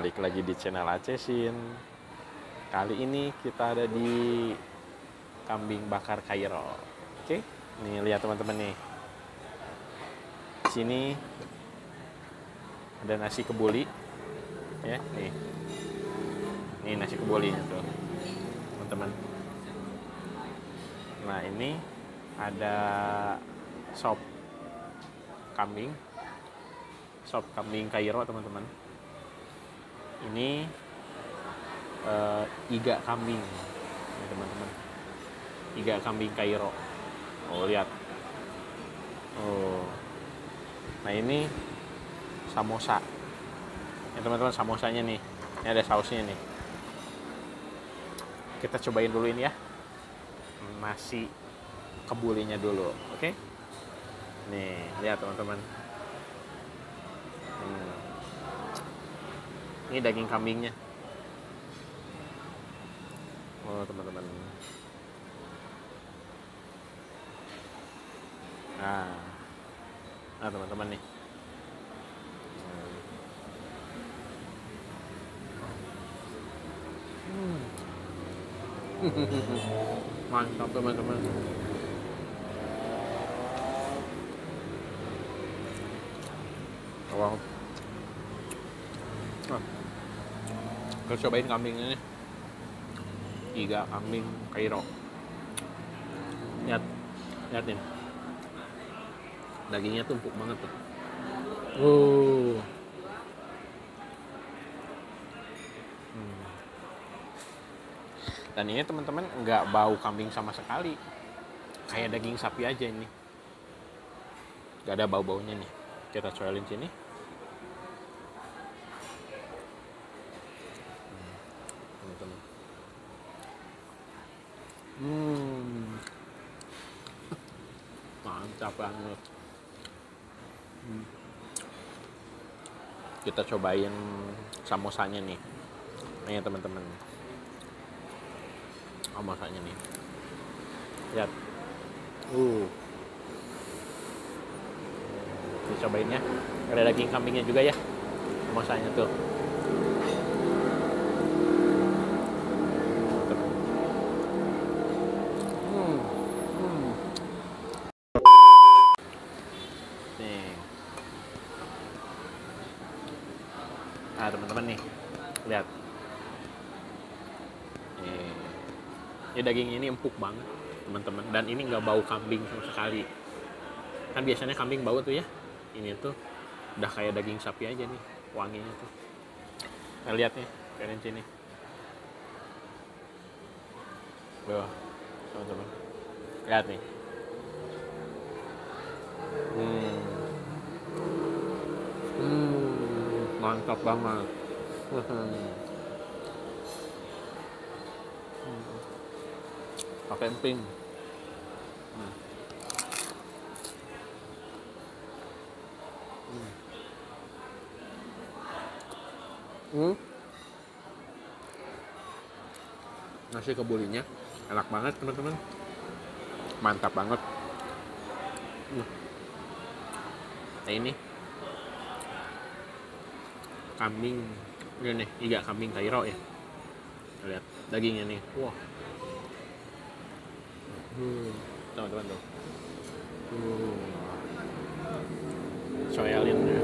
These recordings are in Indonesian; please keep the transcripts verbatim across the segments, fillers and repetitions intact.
Balik lagi di channel Ace Sin. Kali ini kita ada di kambing bakar Kairo. Oke, nih lihat teman-teman nih. Sini ada nasi kebuli, ya nih. Nih nasi kebulinya tuh, teman-teman. Nah ini ada sop kambing, sop kambing Kairo teman-teman. Ini uh, iga kambing, teman-teman. Iga kambing Kairo. Oh lihat. Oh. Nah ini samosa. Ya teman-teman, samosanya nih. Ini ada sausnya nih. Kita cobain dulu ini ya. Nasi kebulinya dulu, oke? Okay? Nih lihat teman-teman. Hmm. Ini daging kambingnya. Oh, teman-teman. Nah. Nah, teman-teman nih. Hmm. Mantap, teman-teman. Wow. Oh. Kita cobain kambingnya nih, iga kambing Kairo. Lihat, lihat nih, dagingnya tuh empuk banget tuh. Uh. Hmm. Dan ini teman-teman nggak bau kambing sama sekali, kayak daging sapi aja ini. Nggak ada bau-baunya nih. Kita cobain sini. Hmm, mantap banget. Hmm. Kita cobain samosanya nih, ini ya, teman-teman. Samosanya nih, lihat. Uh, kita cobainnya. Ada daging kambingnya juga ya, samosanya tuh. Nah teman-teman nih, lihat. Nih. Ya dagingnya ini empuk banget, teman-teman. Dan ini nggak bau kambing sama sekali. Kan biasanya kambing bau tuh ya. Ini tuh udah kayak daging sapi aja nih, wanginya tuh. Nah, lihat nih, kalian sini. Wah, teman-teman. Lihat nih. Hmm. Hmm. Mantap banget. Pakai emping. Hmm. Hmm. Nasi kebulinya enak banget teman-teman. Mantap banget. Hmm. Nah, ini kambing, ini nih, iga kambing Kairo ya. Lihat dagingnya nih, wah. Hmm, teman-teman tuh. Hmm. Coyalin ya.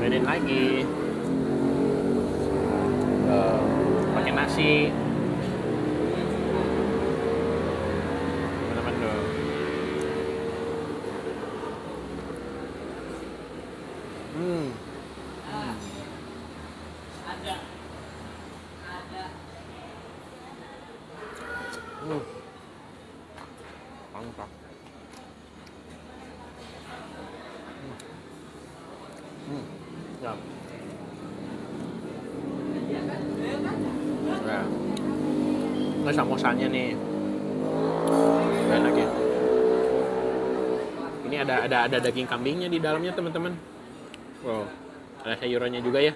Mainin lagi. Uh, pakai nasi. Teman-teman tuh. Hmm. Uh, mantap. Hmm, ya. Nah, ini samosanya nih. Enak ya. Ini ada ada ada daging kambingnya di dalamnya teman-teman. Wow, ada sayurannya juga ya.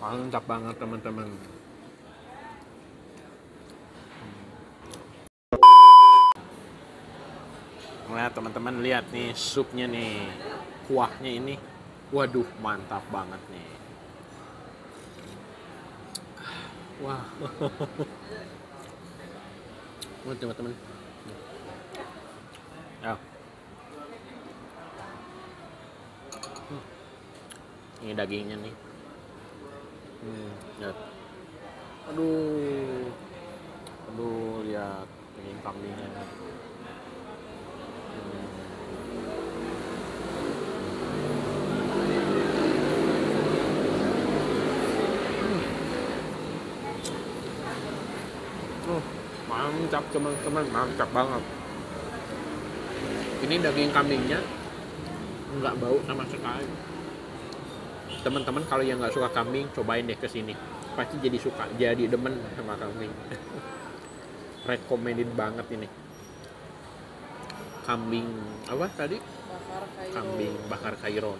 Mantap banget teman-teman. Nah teman-teman lihat nih supnya nih, kuahnya ini, waduh mantap banget nih. Wah, wow. Teman-teman. Ya. Hmm. Ini dagingnya nih. Hmm, lihat. Aduh, aduh lihat daging kambingnya. Mantap teman-teman, mantap banget. Ini daging kambingnya nggak bau sama sekali. Teman-teman kalau yang nggak suka kambing, cobain deh kesini. Pasti jadi suka, jadi demen sama kambing. Recommended banget ini. Kambing apa tadi? Bakar Kairo. Kambing bakar Kairo.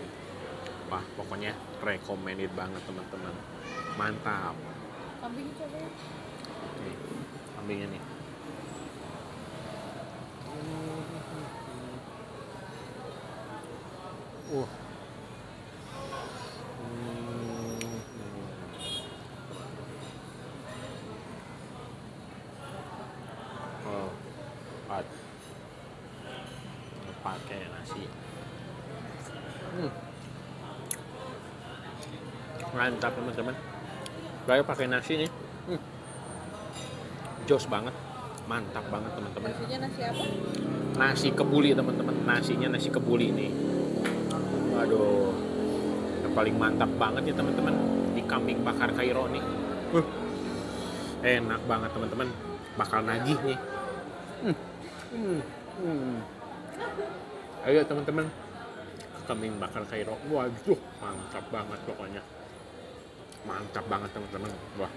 Wah pokoknya recommended banget teman-teman. Mantap. Kambing coba. Nih, kambingnya nih. Uh. Hmm. Oh, empat. Pakai nasi. Hmm. Mantap teman-teman. Saya pakai nasi nih. Hmm. Jos banget, mantap banget teman-teman. Nasinya nasi apa? Nasi kebuli teman-teman. Nasinya nasi kebuli nih. Aduh, yang paling mantap banget ya teman-teman di kambing bakar Kairo nih. Huh. Enak banget teman-teman, bakal nagih nih. Hmm. Hmm. Hmm. Ayo teman-teman, kambing bakar Kairo. Waduh, mantap banget pokoknya. Mantap banget teman-teman. Wah.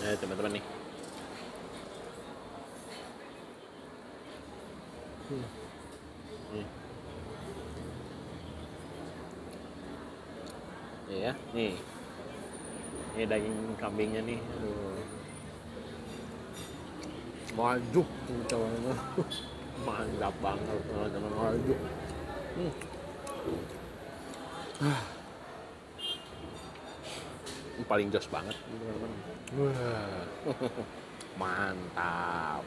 Eh, teman-teman nih. Hmm. Nih. Nih ya, nih. Ini daging kambingnya nih. Aduh. Waduh, teman-teman. Mantap banget teman-teman. Waduh. Hmm. Ah. Paling jos banget teman-teman. Wah. Mantap.